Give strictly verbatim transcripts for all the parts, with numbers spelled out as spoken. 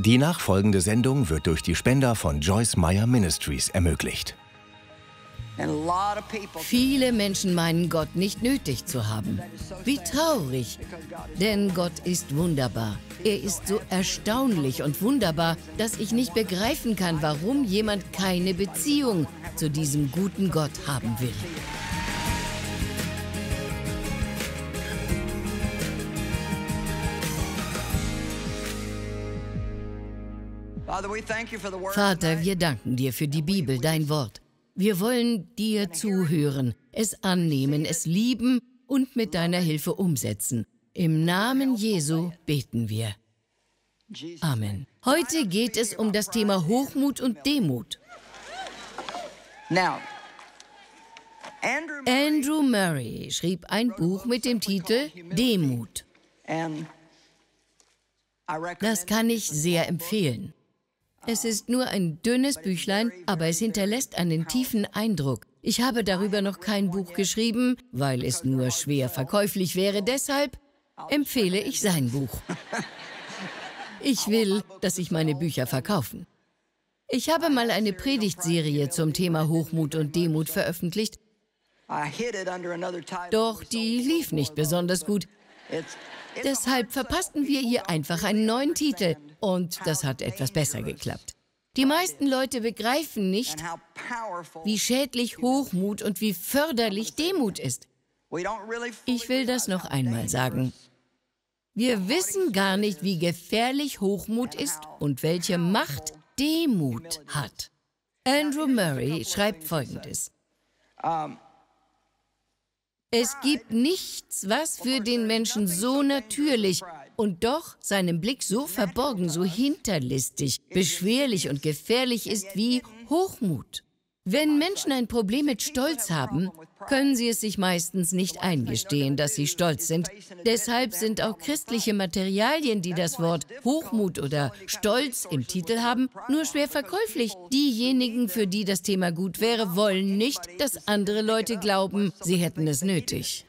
Die nachfolgende Sendung wird durch die Spender von Joyce Meyer Ministries ermöglicht. Viele Menschen meinen, Gott nicht nötig zu haben. Wie traurig, denn Gott ist wunderbar. Er ist so erstaunlich und wunderbar, dass ich nicht begreifen kann, warum jemand keine Beziehung zu diesem guten Gott haben will. Vater, wir danken dir für die Bibel, dein Wort. Wir wollen dir zuhören, es annehmen, es lieben und mit deiner Hilfe umsetzen. Im Namen Jesu beten wir. Amen. Heute geht es um das Thema Hochmut und Demut. Andrew Murray schrieb ein Buch mit dem Titel Demut. Das kann ich sehr empfehlen. Es ist nur ein dünnes Büchlein, aber es hinterlässt einen tiefen Eindruck. Ich habe darüber noch kein Buch geschrieben, weil es nur schwer verkäuflich wäre. Deshalb empfehle ich sein Buch. Ich will, dass sich meine Bücher verkaufen. Ich habe mal eine Predigtserie zum Thema Hochmut und Demut veröffentlicht, doch die lief nicht besonders gut. Deshalb verpassten wir ihr einfach einen neuen Titel. Und das hat etwas besser geklappt. Die meisten Leute begreifen nicht, wie schädlich Hochmut und wie förderlich Demut ist. Ich will das noch einmal sagen. Wir wissen gar nicht, wie gefährlich Hochmut ist und welche Macht Demut hat. Andrew Murray schreibt Folgendes. Es gibt nichts, was für den Menschen so natürlich und doch seinem Blick so verborgen, so hinterlistig, beschwerlich und gefährlich ist wie Hochmut. Wenn Menschen ein Problem mit Stolz haben, können sie es sich meistens nicht eingestehen, dass sie stolz sind. Deshalb sind auch christliche Materialien, die das Wort Hochmut oder Stolz im Titel haben, nur schwer verkäuflich. Diejenigen, für die das Thema gut wäre, wollen nicht, dass andere Leute glauben, sie hätten es nötig.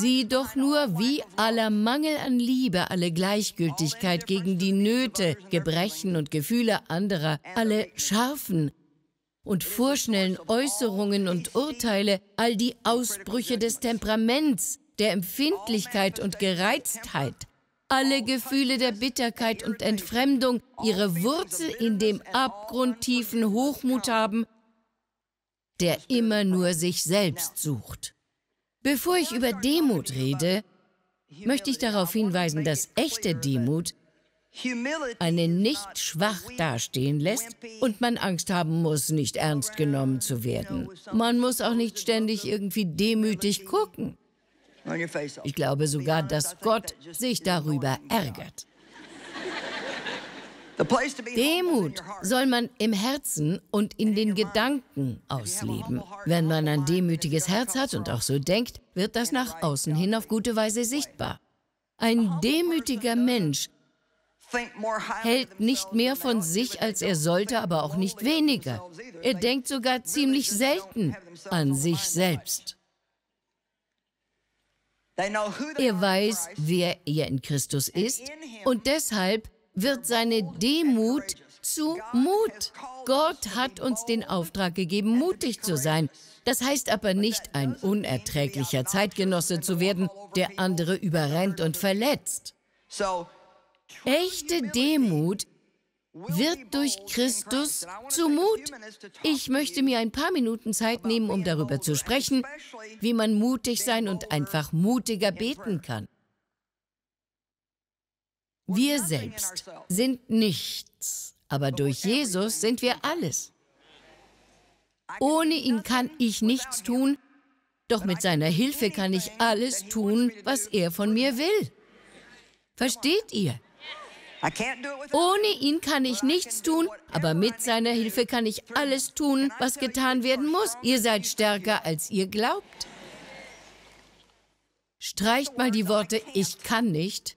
Sieh doch nur, wie aller Mangel an Liebe, alle Gleichgültigkeit gegen die Nöte, Gebrechen und Gefühle anderer, alle scharfen und vorschnellen Äußerungen und Urteile, all die Ausbrüche des Temperaments, der Empfindlichkeit und Gereiztheit, alle Gefühle der Bitterkeit und Entfremdung ihre Wurzel in dem abgrundtiefen Hochmut haben, der immer nur sich selbst sucht. Bevor ich über Demut rede, möchte ich darauf hinweisen, dass echte Demut einen nicht schwach dastehen lässt und man Angst haben muss, nicht ernst genommen zu werden. Man muss auch nicht ständig irgendwie demütig gucken. Ich glaube sogar, dass Gott sich darüber ärgert. Demut soll man im Herzen und in den Gedanken ausleben. Wenn man ein demütiges Herz hat und auch so denkt, wird das nach außen hin auf gute Weise sichtbar. Ein demütiger Mensch hält nicht mehr von sich, als er sollte, aber auch nicht weniger. Er denkt sogar ziemlich selten an sich selbst. Er weiß, wer er in Christus ist und deshalb wird seine Demut zu Mut. Gott hat uns den Auftrag gegeben, mutig zu sein. Das heißt aber nicht, ein unerträglicher Zeitgenosse zu werden, der andere überrennt und verletzt. Echte Demut wird durch Christus zu Mut. Ich möchte mir ein paar Minuten Zeit nehmen, um darüber zu sprechen, wie man mutig sein und einfach mutiger beten kann. Wir selbst sind nichts, aber durch Jesus sind wir alles. Ohne ihn kann ich nichts tun, doch mit seiner Hilfe kann ich alles tun, was er von mir will. Versteht ihr? Ohne ihn kann ich nichts tun, aber mit seiner Hilfe kann ich alles tun, was getan werden muss. Ihr seid stärker, als ihr glaubt. Streicht mal die Worte, ich kann nicht,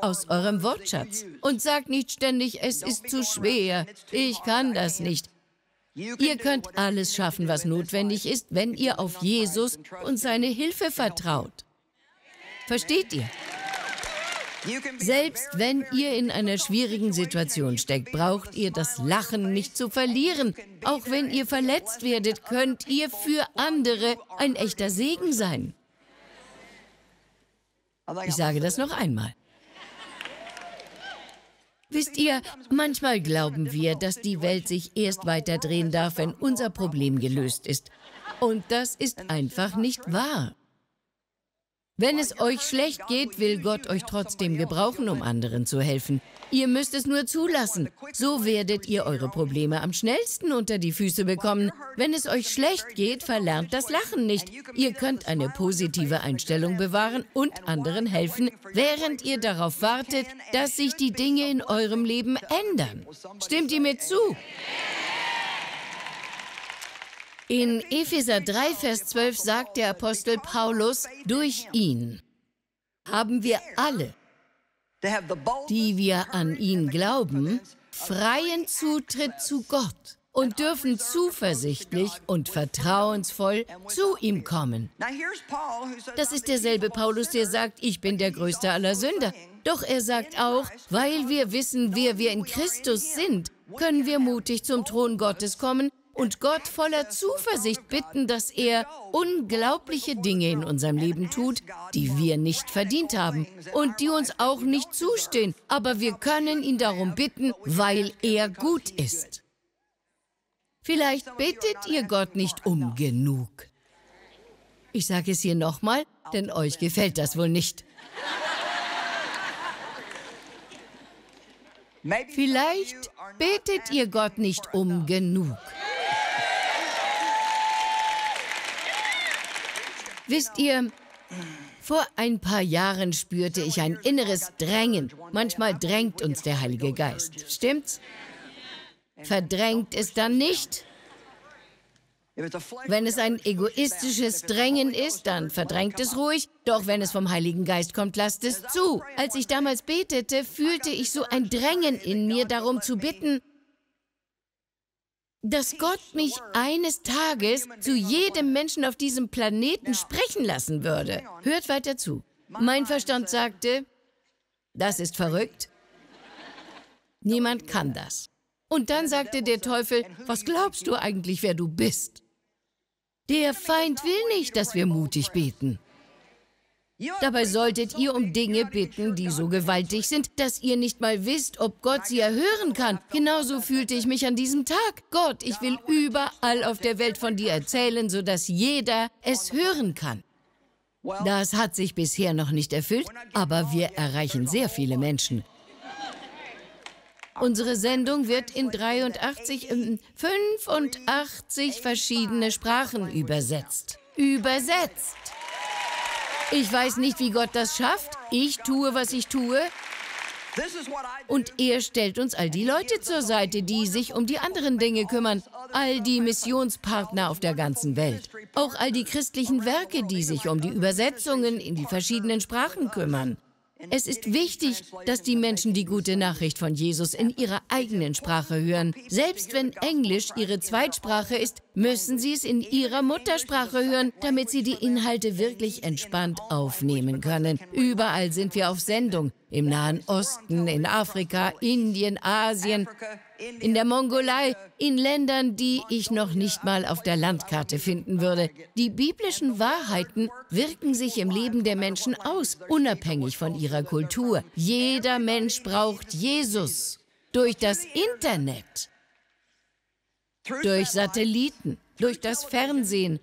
aus eurem Wortschatz und sagt nicht ständig, es ist zu schwer, ich kann das nicht. Ihr könnt alles schaffen, was notwendig ist, wenn ihr auf Jesus und seine Hilfe vertraut. Versteht ihr? Selbst wenn ihr in einer schwierigen Situation steckt, braucht ihr das Lachen nicht zu verlieren. Auch wenn ihr verletzt werdet, könnt ihr für andere ein echter Segen sein. Ich sage das noch einmal. Wisst ihr, manchmal glauben wir, dass die Welt sich erst weiter drehen darf, wenn unser Problem gelöst ist. Und das ist einfach nicht wahr. Wenn es euch schlecht geht, will Gott euch trotzdem gebrauchen, um anderen zu helfen. Ihr müsst es nur zulassen. So werdet ihr eure Probleme am schnellsten unter die Füße bekommen. Wenn es euch schlecht geht, verlernt das Lachen nicht. Ihr könnt eine positive Einstellung bewahren und anderen helfen, während ihr darauf wartet, dass sich die Dinge in eurem Leben ändern. Stimmt ihr mir zu? In Epheser drei, Vers zwölf sagt der Apostel Paulus, durch ihn haben wir alle, die wir an ihn glauben, freien Zutritt zu Gott und dürfen zuversichtlich und vertrauensvoll zu ihm kommen. Das ist derselbe Paulus, der sagt, ich bin der größte aller Sünder. Doch er sagt auch, weil wir wissen, wer wir in Christus sind, können wir mutig zum Thron Gottes kommen und Gott voller Zuversicht bitten, dass er unglaubliche Dinge in unserem Leben tut, die wir nicht verdient haben und die uns auch nicht zustehen. Aber wir können ihn darum bitten, weil er gut ist. Vielleicht bittet ihr Gott nicht um genug. Ich sage es hier nochmal, denn euch gefällt das wohl nicht. Vielleicht betet ihr Gott nicht um genug. Wisst ihr, vor ein paar Jahren spürte ich ein inneres Drängen. Manchmal drängt uns der Heilige Geist, stimmt's? Verdrängt es dann nicht? Wenn es ein egoistisches Drängen ist, dann verdrängt es ruhig. Doch wenn es vom Heiligen Geist kommt, lasst es zu. Als ich damals betete, fühlte ich so ein Drängen in mir, darum zu bitten, dass Gott mich eines Tages zu jedem Menschen auf diesem Planeten sprechen lassen würde. Hört weiter zu. Mein Verstand sagte, das ist verrückt. Niemand kann das. Und dann sagte der Teufel, was glaubst du eigentlich, wer du bist? Der Feind will nicht, dass wir mutig beten. Dabei solltet ihr um Dinge bitten, die so gewaltig sind, dass ihr nicht mal wisst, ob Gott sie erhören kann. Genauso fühlte ich mich an diesem Tag. Gott, ich will überall auf der Welt von dir erzählen, sodass jeder es hören kann. Das hat sich bisher noch nicht erfüllt, aber wir erreichen sehr viele Menschen. Unsere Sendung wird in dreiundachtzig, fünfundachtzig verschiedene Sprachen übersetzt. Übersetzt! Ich weiß nicht, wie Gott das schafft. Ich tue, was ich tue. Und er stellt uns all die Leute zur Seite, die sich um die anderen Dinge kümmern. All die Missionspartner auf der ganzen Welt. Auch all die christlichen Werke, die sich um die Übersetzungen in die verschiedenen Sprachen kümmern. Es ist wichtig, dass die Menschen die gute Nachricht von Jesus in ihrer eigenen Sprache hören. Selbst wenn Englisch ihre Zweitsprache ist, müssen sie es in ihrer Muttersprache hören, damit sie die Inhalte wirklich entspannt aufnehmen können. Überall sind wir auf Sendung. Im Nahen Osten, in Afrika, Indien, Asien, in der Mongolei, in Ländern, die ich noch nicht mal auf der Landkarte finden würde. Die biblischen Wahrheiten wirken sich im Leben der Menschen aus, unabhängig von ihrer Kultur. Jeder Mensch braucht Jesus. Durch das Internet, durch Satelliten, durch das Fernsehen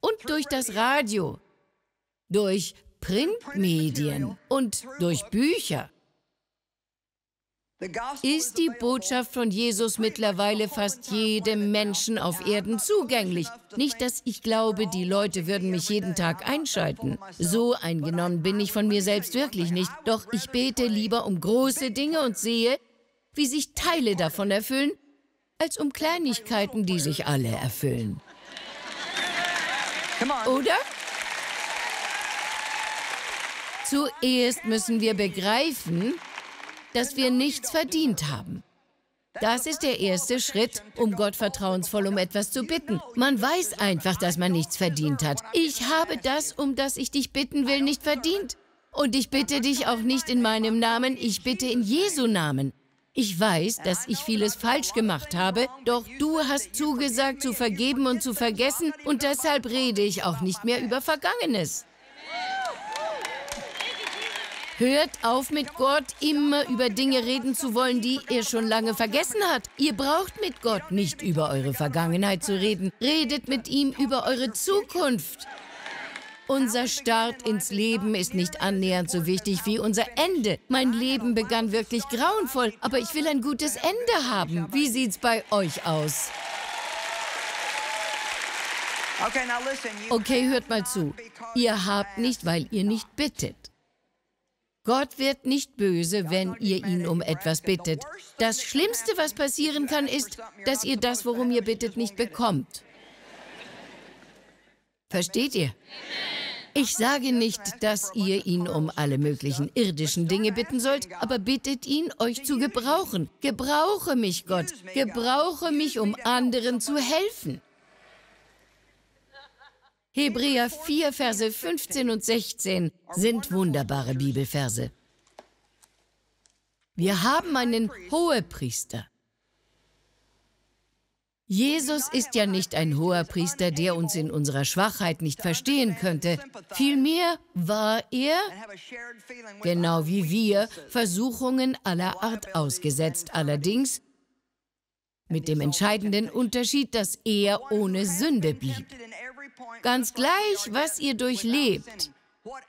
und durch das Radio, durch Printmedien und durch Bücher. Ist die Botschaft von Jesus mittlerweile fast jedem Menschen auf Erden zugänglich? Nicht, dass ich glaube, die Leute würden mich jeden Tag einschalten. So eingenommen bin ich von mir selbst wirklich nicht. Doch ich bete lieber um große Dinge und sehe, wie sich Teile davon erfüllen, als um Kleinigkeiten, die sich alle erfüllen. Oder? Zuerst müssen wir begreifen, dass wir nichts verdient haben. Das ist der erste Schritt, um Gott vertrauensvoll um etwas zu bitten. Man weiß einfach, dass man nichts verdient hat. Ich habe das, um das ich dich bitten will, nicht verdient. Und ich bitte dich auch nicht in meinem Namen, ich bitte in Jesu Namen. Ich weiß, dass ich vieles falsch gemacht habe, doch du hast zugesagt, zu vergeben und zu vergessen, und deshalb rede ich auch nicht mehr über Vergangenes. Hört auf, mit Gott immer über Dinge reden zu wollen, die er schon lange vergessen hat. Ihr braucht mit Gott nicht über eure Vergangenheit zu reden. Redet mit ihm über eure Zukunft. Unser Start ins Leben ist nicht annähernd so wichtig wie unser Ende. Mein Leben begann wirklich grauenvoll, aber ich will ein gutes Ende haben. Wie sieht's bei euch aus? Okay, hört mal zu. Ihr habt nicht, weil ihr nicht bittet. Gott wird nicht böse, wenn ihr ihn um etwas bittet. Das Schlimmste, was passieren kann, ist, dass ihr das, worum ihr bittet, nicht bekommt. Versteht ihr? Ich sage nicht, dass ihr ihn um alle möglichen irdischen Dinge bitten sollt, aber bittet ihn, euch zu gebrauchen. Gebrauche mich, Gott. Gebrauche mich, um anderen zu helfen. Hebräer vier, Verse fünfzehn und sechzehn sind wunderbare Bibelverse. Wir haben einen Hohepriester. Jesus ist ja nicht ein hoher Priester, der uns in unserer Schwachheit nicht verstehen könnte. Vielmehr war er, genau wie wir, Versuchungen aller Art ausgesetzt. Allerdings mit dem entscheidenden Unterschied, dass er ohne Sünde blieb. Ganz gleich, was ihr durchlebt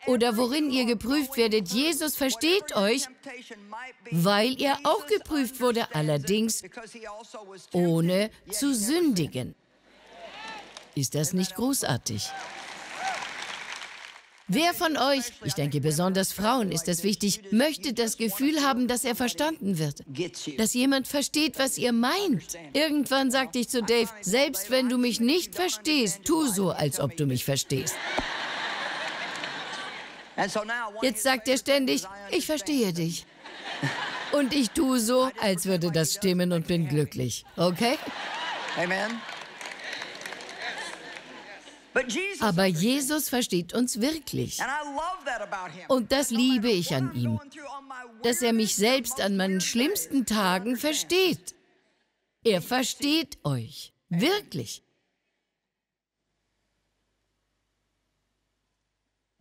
oder worin ihr geprüft werdet, Jesus versteht euch, weil er auch geprüft wurde, allerdings ohne zu sündigen. Ist das nicht großartig? Wer von euch, ich denke besonders Frauen ist das wichtig, möchte das Gefühl haben, dass er verstanden wird? Dass jemand versteht, was ihr meint? Irgendwann sagte ich zu Dave, selbst wenn du mich nicht verstehst, tu so, als ob du mich verstehst. Jetzt sagt er ständig, ich verstehe dich. Und ich tue so, als würde das stimmen und bin glücklich. Okay? Amen. Aber Jesus versteht uns wirklich. Und das liebe ich an ihm, dass er mich selbst an meinen schlimmsten Tagen versteht. Er versteht euch, wirklich.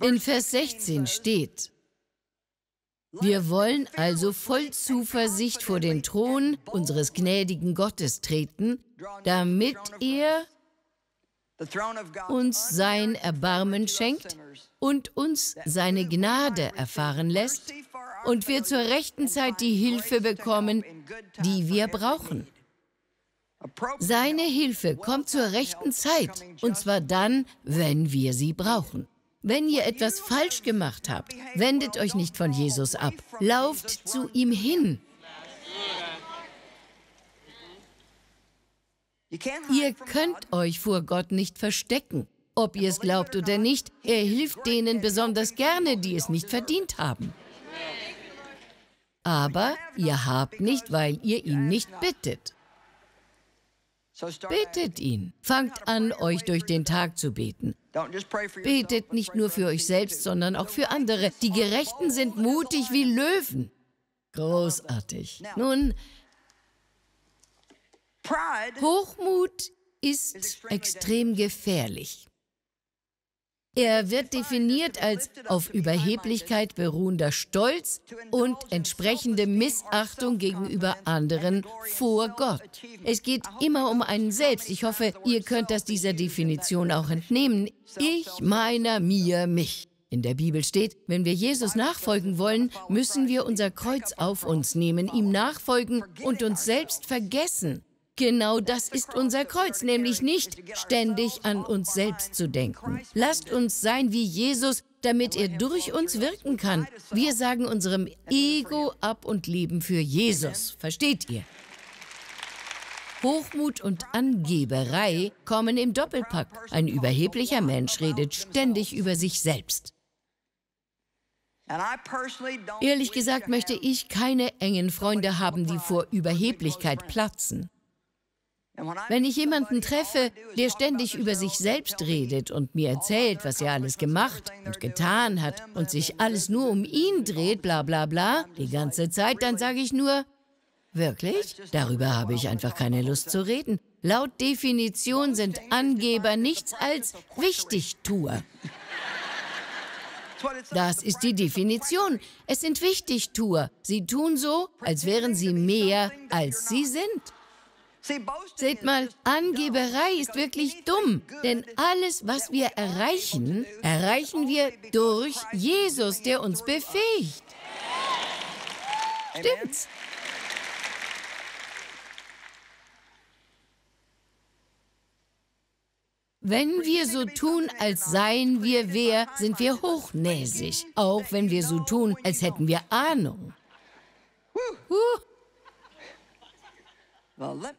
In Vers sechzehn steht, wir wollen also voll Zuversicht vor den Thron unseres gnädigen Gottes treten, damit er uns sein Erbarmen schenkt und uns seine Gnade erfahren lässt und wir zur rechten Zeit die Hilfe bekommen, die wir brauchen. Seine Hilfe kommt zur rechten Zeit, und zwar dann, wenn wir sie brauchen. Wenn ihr etwas falsch gemacht habt, wendet euch nicht von Jesus ab, lauft zu ihm hin. Ihr könnt euch vor Gott nicht verstecken, ob ihr es glaubt oder nicht. Er hilft denen besonders gerne, die es nicht verdient haben. Aber ihr habt nicht, weil ihr ihn nicht bittet. Betet ihn. Fangt an, euch durch den Tag zu beten. Betet nicht nur für euch selbst, sondern auch für andere. Die Gerechten sind mutig wie Löwen. Großartig. Nun, Hochmut ist extrem gefährlich. Er wird definiert als auf Überheblichkeit beruhender Stolz und entsprechende Missachtung gegenüber anderen vor Gott. Es geht immer um einen selbst. Ich hoffe, ihr könnt das dieser Definition auch entnehmen. Ich, meiner, mir, mich. In der Bibel steht, wenn wir Jesus nachfolgen wollen, müssen wir unser Kreuz auf uns nehmen, ihm nachfolgen und uns selbst vergessen. Genau das ist unser Kreuz, nämlich nicht ständig an uns selbst zu denken. Lasst uns sein wie Jesus, damit er durch uns wirken kann. Wir sagen unserem Ego ab und leben für Jesus. Versteht ihr? Hochmut und Angeberei kommen im Doppelpack. Ein überheblicher Mensch redet ständig über sich selbst. Ehrlich gesagt möchte ich keine engen Freunde haben, die vor Überheblichkeit platzen. Wenn ich jemanden treffe, der ständig über sich selbst redet und mir erzählt, was er alles gemacht und getan hat und sich alles nur um ihn dreht, bla bla bla, die ganze Zeit, dann sage ich nur, wirklich? Darüber habe ich einfach keine Lust zu reden. Laut Definition sind Angeber nichts als Wichtigtuer. Das ist die Definition. Es sind Wichtigtuer. Sie tun so, als wären sie mehr, als sie sind. Seht mal, Angeberei ist wirklich dumm, denn alles, was wir erreichen, erreichen wir durch Jesus, der uns befähigt. Stimmt's? Wenn wir so tun, als seien wir wer, sind wir hochnäsig, auch wenn wir so tun, als hätten wir Ahnung. Huh.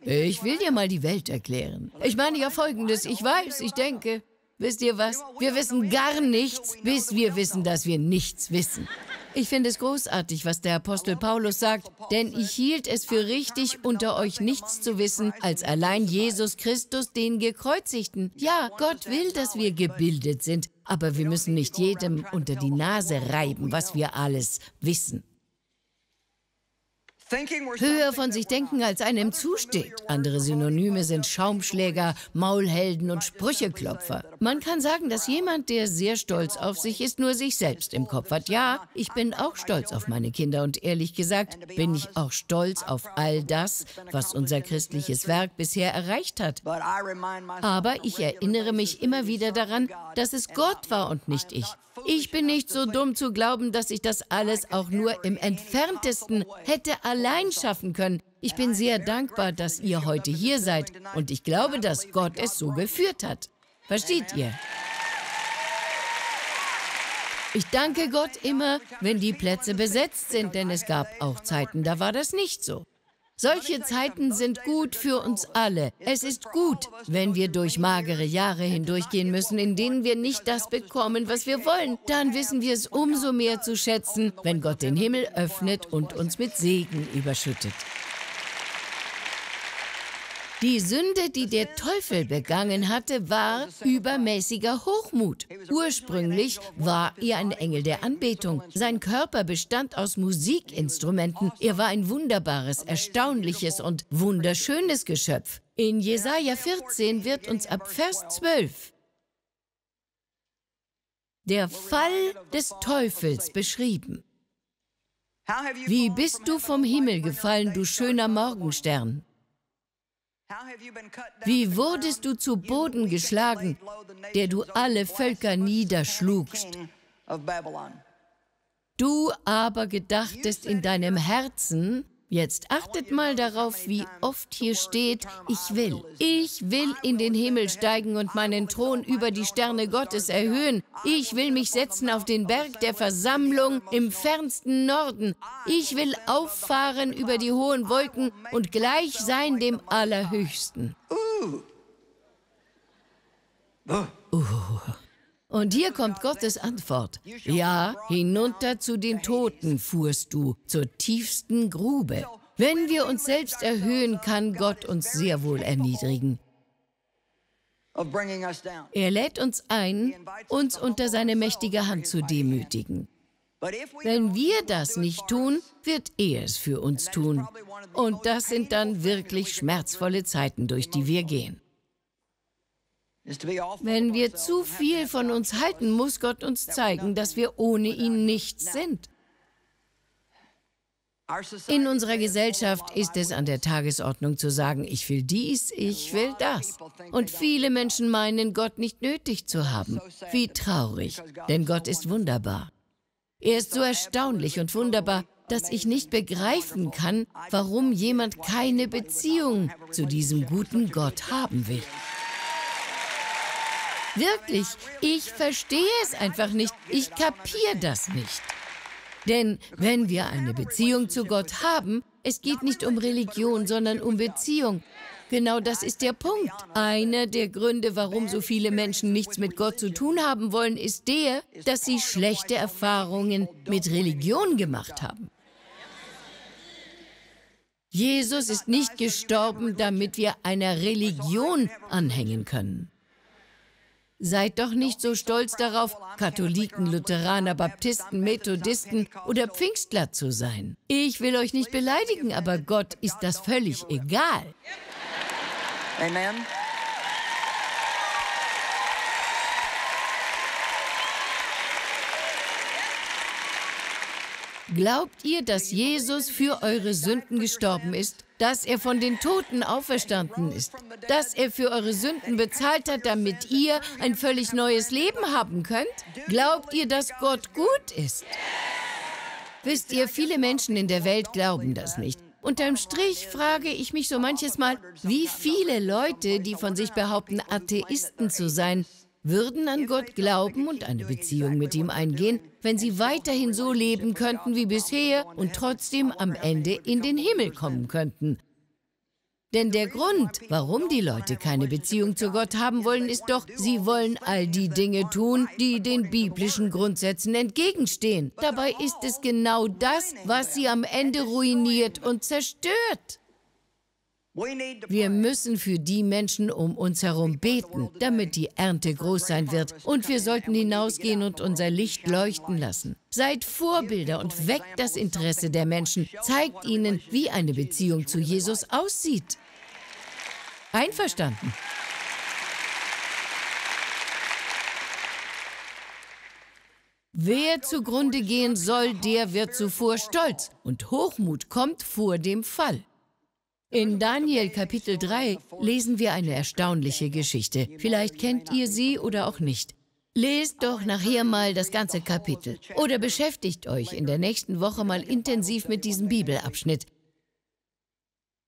Ich will dir mal die Welt erklären. Ich meine ja Folgendes, ich weiß, ich denke, wisst ihr was? Wir wissen gar nichts, bis wir wissen, dass wir nichts wissen. Ich finde es großartig, was der Apostel Paulus sagt, denn ich hielt es für richtig, unter euch nichts zu wissen, als allein Jesus Christus, den Gekreuzigten. Ja, Gott will, dass wir gebildet sind, aber wir müssen nicht jedem unter die Nase reiben, was wir alles wissen. Höher von sich denken, als einem zusteht. Andere Synonyme sind Schaumschläger, Maulhelden und Sprücheklopfer. Man kann sagen, dass jemand, der sehr stolz auf sich ist, nur sich selbst im Kopf hat. Ja, ich bin auch stolz auf meine Kinder und ehrlich gesagt bin ich auch stolz auf all das, was unser christliches Werk bisher erreicht hat. Aber ich erinnere mich immer wieder daran, dass es Gott war und nicht ich. Ich bin nicht so dumm zu glauben, dass ich das alles auch nur im Entferntesten hätte allein schaffen können. Ich bin sehr dankbar, dass ihr heute hier seid und ich glaube, dass Gott es so geführt hat. Versteht ihr? Ich danke Gott immer, wenn die Plätze besetzt sind, denn es gab auch Zeiten, da war das nicht so. Solche Zeiten sind gut für uns alle. Es ist gut, wenn wir durch magere Jahre hindurchgehen müssen, in denen wir nicht das bekommen, was wir wollen. Dann wissen wir es umso mehr zu schätzen, wenn Gott den Himmel öffnet und uns mit Segen überschüttet. Die Sünde, die der Teufel begangen hatte, war übermäßiger Hochmut. Ursprünglich war er ein Engel der Anbetung. Sein Körper bestand aus Musikinstrumenten. Er war ein wunderbares, erstaunliches und wunderschönes Geschöpf. In Jesaja vierzehn wird uns ab Vers zwölf der Fall des Teufels beschrieben. Wie bist du vom Himmel gefallen, du schöner Morgenstern? Wie wurdest du zu Boden geschlagen, der du alle Völker niederschlugst? Du aber gedachtest in deinem Herzen, jetzt achtet mal darauf, wie oft hier steht, ich will. Ich will in den Himmel steigen und meinen Thron über die Sterne Gottes erhöhen. Ich will mich setzen auf den Berg der Versammlung im fernsten Norden. Ich will auffahren über die hohen Wolken und gleich sein dem Allerhöchsten. Uh. Und hier kommt Gottes Antwort. Ja, hinunter zu den Toten fuhrst du, zur tiefsten Grube. Wenn wir uns selbst erhöhen, kann Gott uns sehr wohl erniedrigen. Er lädt uns ein, uns unter seine mächtige Hand zu demütigen. Wenn wir das nicht tun, wird er es für uns tun. Und das sind dann wirklich schmerzvolle Zeiten, durch die wir gehen. Wenn wir zu viel von uns halten, muss Gott uns zeigen, dass wir ohne ihn nichts sind. In unserer Gesellschaft ist es an der Tagesordnung zu sagen, ich will dies, ich will das. Und viele Menschen meinen, Gott nicht nötig zu haben. Wie traurig, denn Gott ist wunderbar. Er ist so erstaunlich und wunderbar, dass ich nicht begreifen kann, warum jemand keine Beziehung zu diesem guten Gott haben will. Wirklich, ich verstehe es einfach nicht. Ich kapiere das nicht. Denn wenn wir eine Beziehung zu Gott haben, es geht nicht um Religion, sondern um Beziehung. Genau das ist der Punkt. Einer der Gründe, warum so viele Menschen nichts mit Gott zu tun haben wollen, ist der, dass sie schlechte Erfahrungen mit Religion gemacht haben. Jesus ist nicht gestorben, damit wir einer Religion anhängen können. Seid doch nicht so stolz darauf, Katholiken, Lutheraner, Baptisten, Methodisten oder Pfingstler zu sein. Ich will euch nicht beleidigen, aber Gott ist das völlig egal. Amen. Glaubt ihr, dass Jesus für eure Sünden gestorben ist, dass er von den Toten auferstanden ist, dass er für eure Sünden bezahlt hat, damit ihr ein völlig neues Leben haben könnt? Glaubt ihr, dass Gott gut ist? Wisst ihr, viele Menschen in der Welt glauben das nicht. Unterm Strich frage ich mich so manches Mal, wie viele Leute, die von sich behaupten, Atheisten zu sein, würden an Gott glauben und eine Beziehung mit ihm eingehen, wenn sie weiterhin so leben könnten wie bisher und trotzdem am Ende in den Himmel kommen könnten. Denn der Grund, warum die Leute keine Beziehung zu Gott haben wollen, ist doch, sie wollen all die Dinge tun, die den biblischen Grundsätzen entgegenstehen. Dabei ist es genau das, was sie am Ende ruiniert und zerstört. Wir müssen für die Menschen um uns herum beten, damit die Ernte groß sein wird. Und wir sollten hinausgehen und unser Licht leuchten lassen. Seid Vorbilder und weckt das Interesse der Menschen. Zeigt ihnen, wie eine Beziehung zu Jesus aussieht. Einverstanden? Wer zugrunde gehen soll, der wird zuvor stolz. Und Hochmut kommt vor dem Fall. In Daniel Kapitel drei lesen wir eine erstaunliche Geschichte. Vielleicht kennt ihr sie oder auch nicht. Lest doch nachher mal das ganze Kapitel oder beschäftigt euch in der nächsten Woche mal intensiv mit diesem Bibelabschnitt.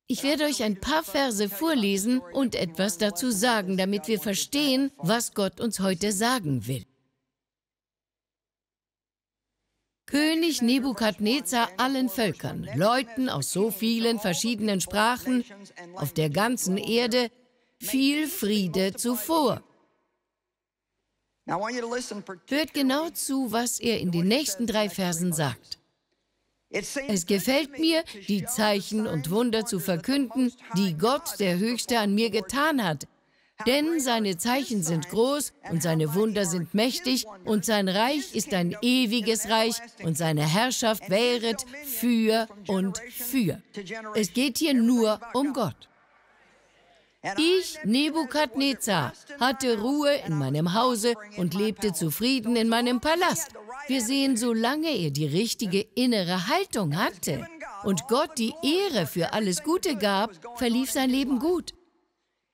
Ich werde euch ein paar Verse vorlesen und etwas dazu sagen, damit wir verstehen, was Gott uns heute sagen will. König Nebukadnezar allen Völkern, Leuten aus so vielen verschiedenen Sprachen auf der ganzen Erde, viel Friede zuvor. Hört genau zu, was er in den nächsten drei Versen sagt. Es gefällt mir, die Zeichen und Wunder zu verkünden, die Gott, der Höchste, an mir getan hat. Denn seine Zeichen sind groß und seine Wunder sind mächtig und sein Reich ist ein ewiges Reich und seine Herrschaft währet für und für. Es geht hier nur um Gott. Ich, Nebukadnezar, hatte Ruhe in meinem Hause und lebte zufrieden in meinem Palast. Wir sehen, solange er die richtige innere Haltung hatte und Gott die Ehre für alles Gute gab, verlief sein Leben gut.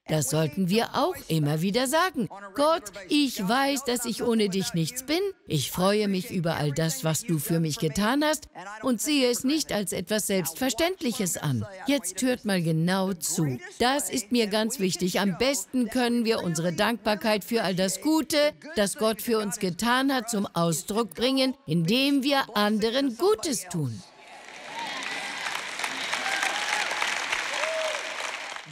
Das sollten wir auch immer wieder sagen. Gott, ich weiß, dass ich ohne dich nichts bin. Ich freue mich über all das, was du für mich getan hast und sehe es nicht als etwas Selbstverständliches an. Jetzt hört mal genau zu. Das ist mir ganz wichtig. Am besten können wir unsere Dankbarkeit für all das Gute, das Gott für uns getan hat, zum Ausdruck bringen, indem wir anderen Gutes tun.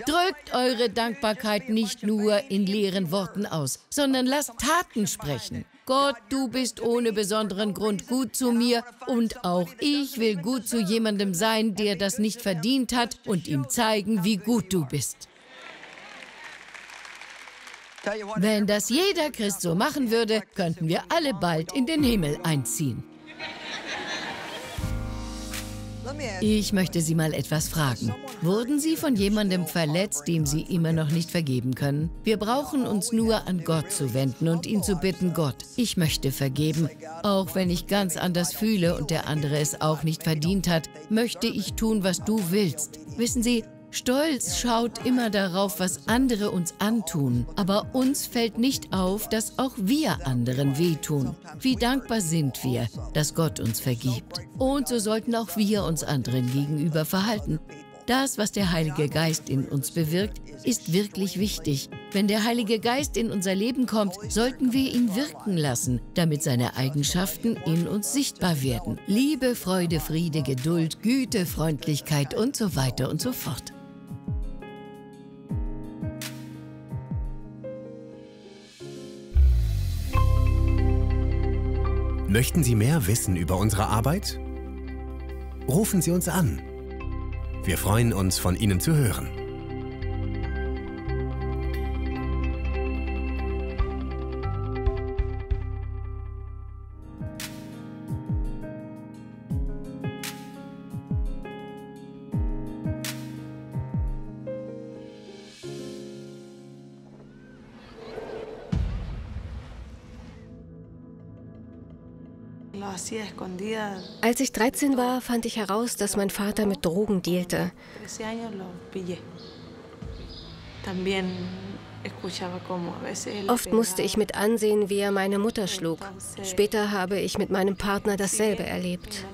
Drückt eure Dankbarkeit nicht nur in leeren Worten aus, sondern lasst Taten sprechen. Gott, du bist ohne besonderen Grund gut zu mir und auch ich will gut zu jemandem sein, der das nicht verdient hat und ihm zeigen, wie gut du bist. Wenn das jeder Christ so machen würde, könnten wir alle bald in den Himmel einziehen. Ich möchte Sie mal etwas fragen. Wurden Sie von jemandem verletzt, dem Sie immer noch nicht vergeben können? Wir brauchen uns nur an Gott zu wenden und ihn zu bitten, Gott, ich möchte vergeben. Auch wenn ich ganz anders fühle und der andere es auch nicht verdient hat, möchte ich tun, was du willst. Wissen Sie, Stolz schaut immer darauf, was andere uns antun, aber uns fällt nicht auf, dass auch wir anderen wehtun. Wie dankbar sind wir, dass Gott uns vergibt. Und so sollten auch wir uns anderen gegenüber verhalten. Das, was der Heilige Geist in uns bewirkt, ist wirklich wichtig. Wenn der Heilige Geist in unser Leben kommt, sollten wir ihn wirken lassen, damit seine Eigenschaften in uns sichtbar werden. Liebe, Freude, Friede, Geduld, Güte, Freundlichkeit und so weiter und so fort. Möchten Sie mehr wissen über unsere Arbeit? Rufen Sie uns an. Wir freuen uns, von Ihnen zu hören. Als ich dreizehn war, fand ich heraus, dass mein Vater mit Drogen dealte. Oft musste ich mit ansehen, wie er meine Mutter schlug. Später habe ich mit meinem Partner dasselbe erlebt.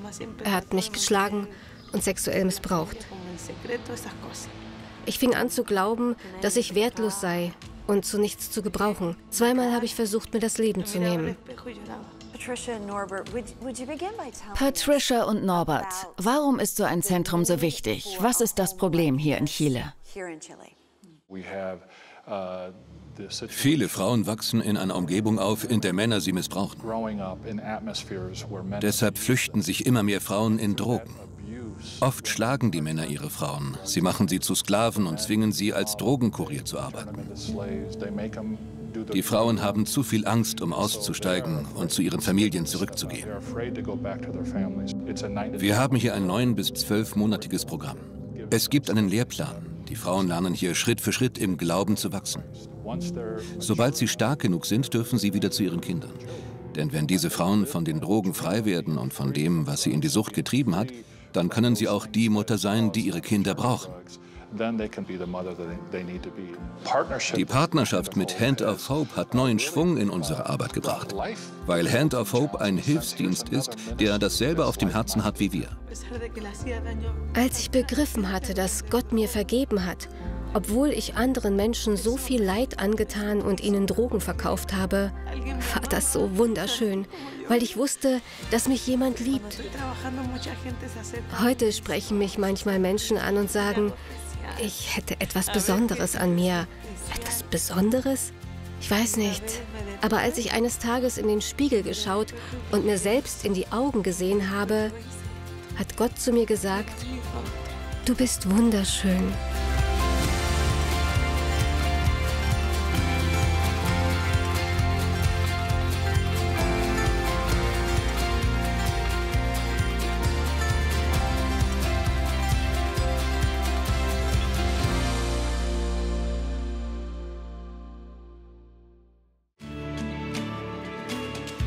Er hat mich geschlagen und sexuell missbraucht. Ich fing an zu glauben, dass ich wertlos sei und zu nichts zu gebrauchen. Zweimal habe ich versucht, mir das Leben zu nehmen. Patricia und Norbert, warum ist so ein Zentrum so wichtig? Was ist das Problem hier in Chile? Viele Frauen wachsen in einer Umgebung auf, in der Männer sie missbrauchen. Deshalb flüchten sich immer mehr Frauen in Drogen. Oft schlagen die Männer ihre Frauen. Sie machen sie zu Sklaven und zwingen sie, als Drogenkurier zu arbeiten. Die Frauen haben zu viel Angst, um auszusteigen und zu ihren Familien zurückzugehen. Wir haben hier ein neun- bis zwölfmonatiges Programm. Es gibt einen Lehrplan. Die Frauen lernen hier Schritt für Schritt im Glauben zu wachsen. Sobald sie stark genug sind, dürfen sie wieder zu ihren Kindern. Denn wenn diese Frauen von den Drogen frei werden und von dem, was sie in die Sucht getrieben hat, dann können sie auch die Mutter sein, die ihre Kinder brauchen. Die Partnerschaft mit Hand of Hope hat neuen Schwung in unsere Arbeit gebracht, weil Hand of Hope ein Hilfsdienst ist, der dasselbe auf dem Herzen hat wie wir. Als ich begriffen hatte, dass Gott mir vergeben hat, obwohl ich anderen Menschen so viel Leid angetan und ihnen Drogen verkauft habe, war das so wunderschön, weil ich wusste, dass mich jemand liebt. Heute sprechen mich manchmal Menschen an und sagen, ich hätte etwas Besonderes an mir. Etwas Besonderes? Ich weiß nicht. Aber als ich eines Tages in den Spiegel geschaut und mir selbst in die Augen gesehen habe, hat Gott zu mir gesagt, du bist wunderschön.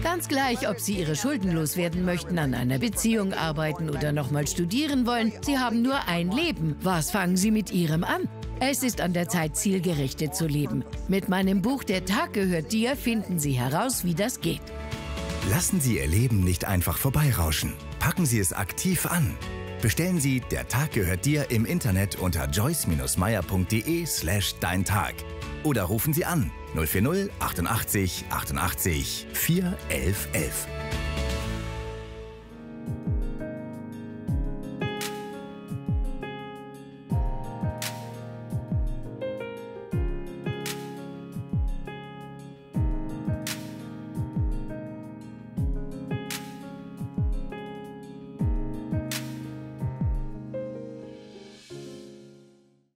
Ganz gleich, ob Sie Ihre Schulden loswerden möchten, an einer Beziehung arbeiten oder nochmal studieren wollen, Sie haben nur ein Leben. Was fangen Sie mit Ihrem an? Es ist an der Zeit, zielgerichtet zu leben. Mit meinem Buch Der Tag gehört dir finden Sie heraus, wie das geht. Lassen Sie Ihr Leben nicht einfach vorbeirauschen. Packen Sie es aktiv an. Bestellen Sie Der Tag gehört dir im Internet unter joyce-meyer.de slash dein Tag. Oder rufen Sie an null vier null achtundachtzig achtundachtzig vier elf elf.